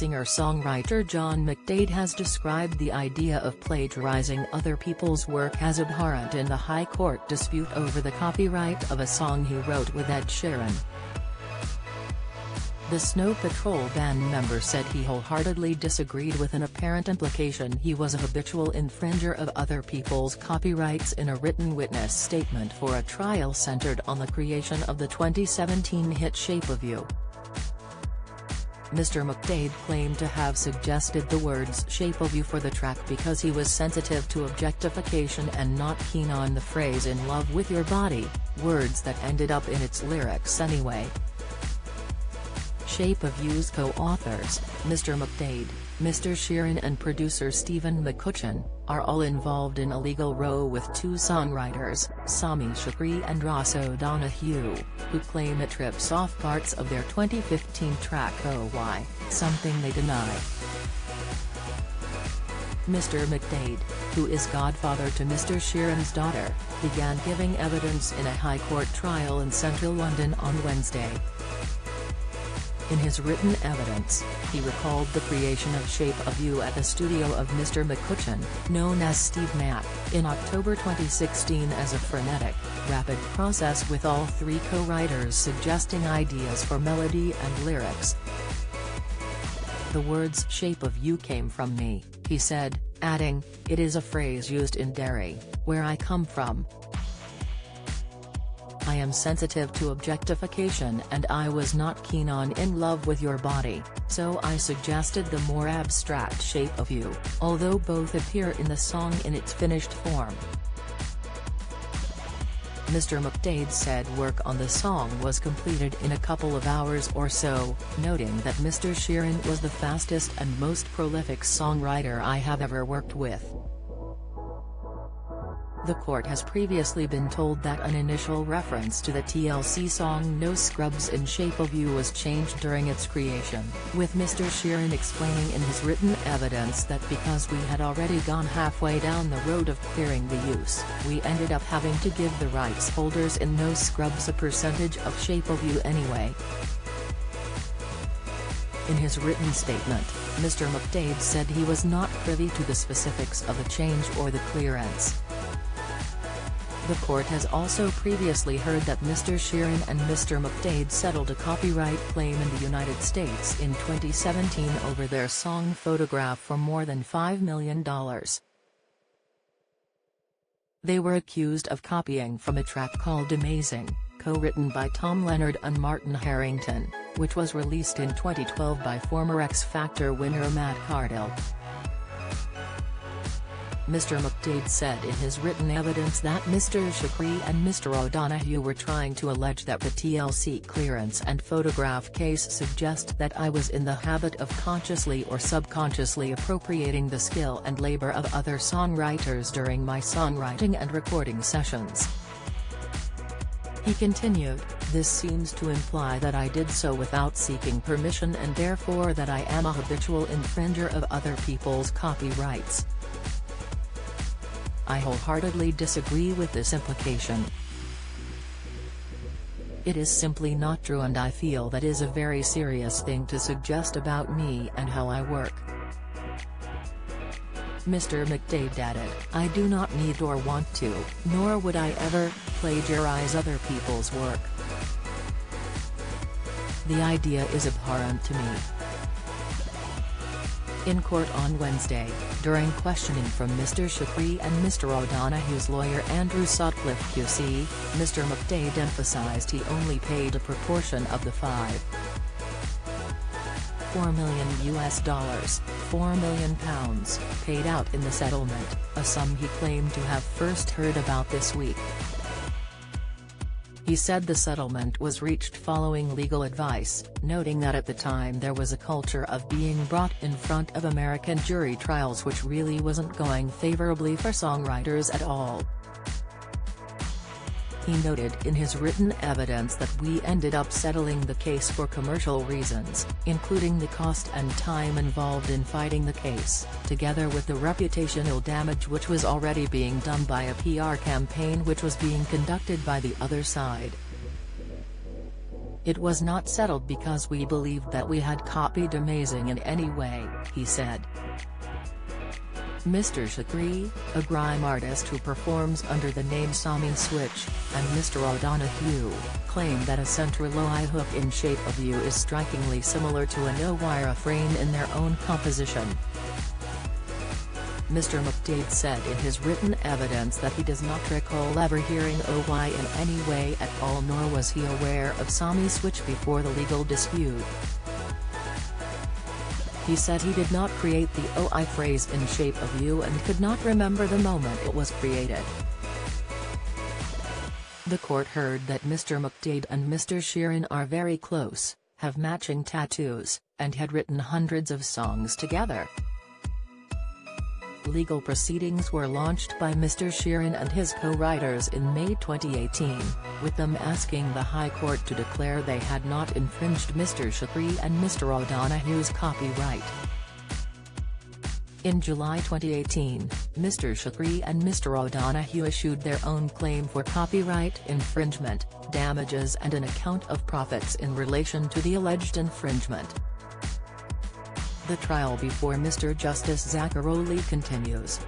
singer-songwriter John McDaid has described the idea of plagiarizing other people's work as abhorrent in the High Court dispute over the copyright of a song he wrote with Ed Sheeran. The Snow Patrol band member said he wholeheartedly disagreed with an apparent implication he was a habitual infringer of other people's copyrights in a written witness statement for a trial centered on the creation of the 2017 hit Shape of You. Mr. McDaid claimed to have suggested the words Shape of You for the track because he was sensitive to objectification and not keen on the phrase in love with your body, words that ended up in its lyrics anyway. Shape of You's co-authors, Mr. McDaid, Mr. Sheeran and producer Stephen McCutcheon, are all involved in a legal row with two songwriters, Sami Chokri and Ross O'Donoghue, who claim it rips off parts of their 2015 track Oh Why, something they deny. Mr. McDaid, who is godfather to Mr. Sheeran's daughter, began giving evidence in a High Court trial in central London on Wednesday. In his written evidence, he recalled the creation of Shape of You at the studio of Mr. McCutcheon, known as Steve Mac, in October 2016 as a frenetic, rapid process with all three co-writers suggesting ideas for melody and lyrics. The words Shape of You came from me, he said, adding, it is a phrase used in Derry, where I come from. I am sensitive to objectification and I was not keen on in love with your body, so I suggested the more abstract Shape of You, although both appear in the song in its finished form. Mr. McDaid said work on the song was completed in a couple of hours or so, noting that Mr. Sheeran was the fastest and most prolific songwriter I have ever worked with. The court has previously been told that an initial reference to the TLC song No Scrubs in Shape of You was changed during its creation, with Mr. Sheeran explaining in his written evidence that because we had already gone halfway down the road of clearing the use, we ended up having to give the rights holders in No Scrubs a percentage of Shape of You anyway. In his written statement, Mr. McDaid said he was not privy to the specifics of the change or the clearance. The court has also previously heard that Mr. Sheeran and Mr. McDaid settled a copyright claim in the United States in 2017 over their song Photograph for more than $5 million. They were accused of copying from a track called Amazing, co-written by Tom Leonard and Martin Harrington, which was released in 2012 by former X Factor winner Matt Cardle. Mr. McDaid said in his written evidence that Mr. Chokri and Mr. O'Donoghue were trying to allege that the TLC clearance and Photograph case suggest that I was in the habit of consciously or subconsciously appropriating the skill and labor of other songwriters during my songwriting and recording sessions. He continued, this seems to imply that I did so without seeking permission and therefore that I am a habitual infringer of other people's copyrights. I wholeheartedly disagree with this implication. It is simply not true and I feel that is a very serious thing to suggest about me and how I work. Mr. McDaid added, I do not need or want to, nor would I ever, plagiarize other people's work. The idea is abhorrent to me. In court on Wednesday, during questioning from Mr. Chokri and Mr. O'Donoghue's lawyer Andrew Sotcliffe QC, Mr. McDaid emphasized he only paid a proportion of the $4 million, £4 million, paid out in the settlement, a sum he claimed to have first heard about this week. He said the settlement was reached following legal advice, noting that at the time there was a culture of being brought in front of American jury trials which really wasn't going favorably for songwriters at all. He noted in his written evidence that we ended up settling the case for commercial reasons, including the cost and time involved in fighting the case, together with the reputational damage which was already being done by a PR campaign which was being conducted by the other side. It was not settled because we believed that we had copied Amazing in any way, he said. Mr. Chokri, a grime artist who performs under the name Sami Switch, and Mr. O'Donoghue, claim that a central-eye hook in Shape of You is strikingly similar to a no-wire frame in their own composition. Mr. McDaid said in his written evidence that he does not recall ever hearing Oh Why in any way at all, nor was he aware of Sami Switch before the legal dispute. He said he did not create the Oh I phrase in Shape of You and could not remember the moment it was created. The court heard that Mr. McDaid and Mr. Sheeran are very close, have matching tattoos, and had written hundreds of songs together. Legal proceedings were launched by Mr. Sheeran and his co-writers in May 2018, with them asking the High Court to declare they had not infringed Mr. Chokri and Mr. O'Donoghue's copyright. In July 2018, Mr. Chokri and Mr. O'Donoghue issued their own claim for copyright infringement, damages and an account of profits in relation to the alleged infringement. The trial before Mr. Justice Zaccaroli continues.